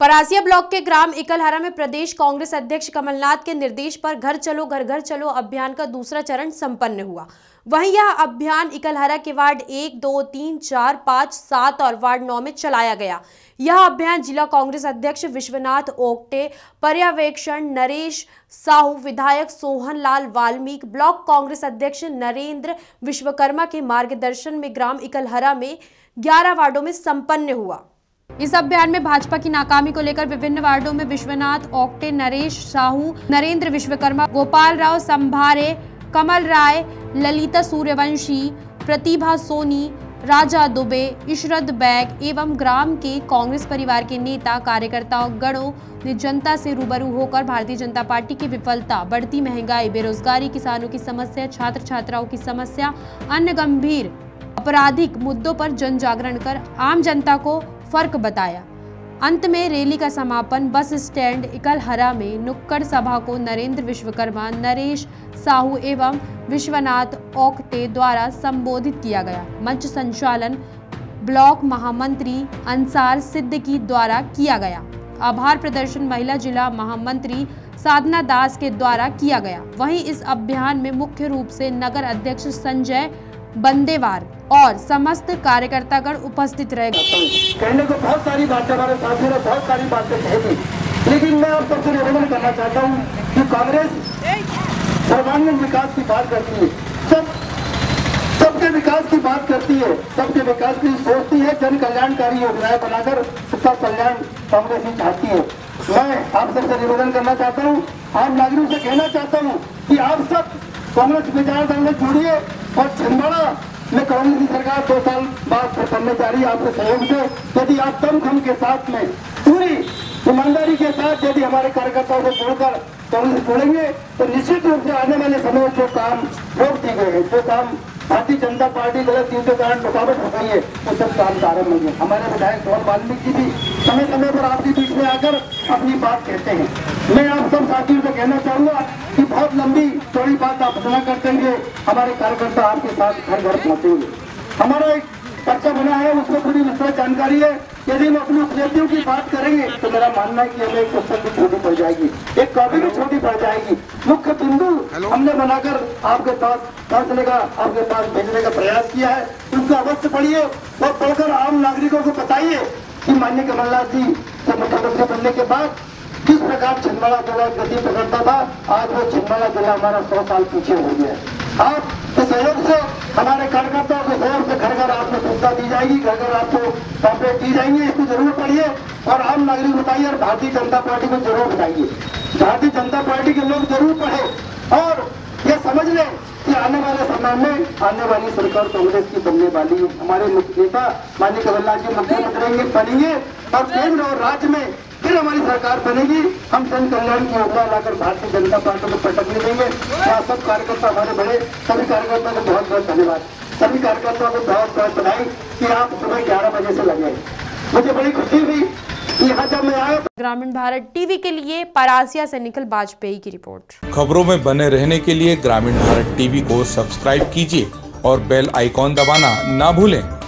Parasia block के ग्राम इकलहरा में प्रदेश कांग्रेस अध्यक्ष कमलनाथ के निर्देश पर घर चलो अभियान का दूसरा चरण संपन्न हुआ। वहीं यह अभियान इकलहरा के वार्ड 1, 2, 3, 4, 5, 7 और वार्ड 9 में चलाया गया। यह अभियान जिला कांग्रेस अध्यक्ष विश्वनाथ ओक्टे, पर्यवेक्षण नरेश साहू, विधायक सोहन लाल वाल्मीकि, ब्लॉक कांग्रेस अध्यक्ष नरेंद्र विश्वकर्मा के मार्गदर्शन में ग्राम इकलहरा में 11 वार्डों में संपन्न हुआ। इस अभियान में भाजपा की नाकामी को लेकर विभिन्न वार्डों में विश्वनाथ ओक्टे, नरेश साहू, नरेंद्र विश्वकर्मा, गोपाल राव संभारे, कमल राय, ललिता सूर्यवंशी, प्रतिभा सोनी, राजा दुबे, इशरत बैग एवं ग्राम के कांग्रेस परिवार के नेता, कार्यकर्ताओं, गणों ने जनता से रूबरू होकर भारतीय जनता पार्टी की विफलता, बढ़ती महंगाई, बेरोजगारी, किसानों की समस्या, छात्र छात्राओं की समस्या, अन्य गंभीर आपराधिक मुद्दों पर जन जागरण कर आम जनता को फर्क बताया। अंत में रैली का समापन बस स्टैंड इकलहरा में नुक्कड़ सभा को नरेंद्र विश्वकर्मा, नरेश साहू एवं विश्वनाथ ओक्टे द्वारा संबोधित किया गया। मंच संचालन ब्लॉक महामंत्री अंसार सिद्ध की द्वारा किया गया। आभार प्रदर्शन महिला जिला महामंत्री साधना दास के द्वारा किया गया। वहीं इस अभियान में मुख्य रूप से नगर अध्यक्ष संजय बंदेवार और समस्त कार्यकर्तागण उपस्थित रहे। कहने को बहुत सारी बातें हमारे साथियों ने बहुत सारी बातें कही, लेकिन मैं आप सबसे निवेदन करना चाहता हूँ कि कांग्रेस सर्वांगीण विकास की बात करती है, सबके विकास की बात करती है, सबके विकास की सोचती है, जन कल्याणकारी योजनाएं बनाकर सबका कल्याण कांग्रेस ही चाहती है। मैं आप सबसे निवेदन करना चाहता हूँ, आम नागरिकों से कहना चाहता हूँ कि आप सब कांग्रेस विचारधारा में जुड़िए और छिंदवाड़ा में कांग्रेस की सरकार 2 साल बाद बनने जा रही है। आपके सहयोग से यदि आप दमखम के साथ में पूरी ईमानदारी के साथ यदि हमारे कार्यकर्ताओं को जोड़कर कांग्रेस जोड़ेंगे तो निश्चित रूप से आने वाले समय जो काम रोक दिए गए हैं, जो काम भारतीय जनता पार्टी गलत नीतियों के कारण रुकावट हो गई है, वो सब काम प्रारंभ होंगे। हमारे विधायक सोहन वाल्मीकि जी समय समय पर आपके बीच में आकर अपनी बात कहते हैं। मैं आप सब साथियों को कहना चाहूँगा कि बहुत लंबी थोड़ी बात आप सुना करते हैं, हमारे कार्यकर्ता आपके साथ घर घर पहुँचेंगे। हमारा एक पर्चा बना है, उसको पूरी विस्तृत जानकारी है। यदि हम अपनी उपलब्धियों की बात करेंगे तो मेरा मानना है कि हमें एक पुस्तक भी छोटी पड़ जाएगी, एक कॉपी भी छोटी पड़ जाएगी। मुख्य बिंदु हमने बनाकर आपके पास पहुँचने का, आपके पास भेजने का प्रयास किया है। उसको अवश्य पढ़िए और पढ़कर आम नागरिकों को बताइए कि माननीय कमलनाथ जी से मुख्यमंत्री बनने के बाद किस प्रकार छिंदवाड़ा जिला गति पकड़ता था, आज वो छिंदवाड़ा जिला हमारा 100 साल पीछे हो गया है। आपके सहयोग से, हमारे कार्यकर्ताओं के सहयोग से घर घर आपको सुविधा दी जाएगी, घर घर आपको पॉम्पलेट दी जाएंगे। इसको जरूर पढ़िए और आम नागरिक बताइए और भारतीय जनता पार्टी को जरूर बताइए। भारतीय जनता पार्टी के लोग जरूर पढ़े और ये समझ लें कि आने वाले समय में आने वाली सरकार कांग्रेस की बनने वाली है। हमारे मुख्य नेता माननीय कमलनाथ जी मुख्यमंत्री बनेंगे और केंद्र और राज्य में फिर हमारी सरकार बनेगी। हम जन कल्याण की योजना लाकर भारतीय जनता पार्टी को पटकने देंगे। यहाँ सब कार्यकर्ता हमारे बड़े, सभी कार्यकर्ताओं को बहुत बहुत धन्यवाद, सभी कार्यकर्ताओं को बहुत बहुत बधाई कि आप सुबह 11 बजे से लगे। मुझे बड़ी खुशी हुई यहाँ जब मैं आया। ग्रामीण भारत टीवी के लिए परासिया से निखिल बाजपेई की रिपोर्ट। खबरों में बने रहने के लिए ग्रामीण भारत टीवी को सब्सक्राइब कीजिए और बेल आइकॉन दबाना ना भूलें।